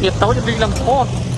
việc tối cho đi làm con.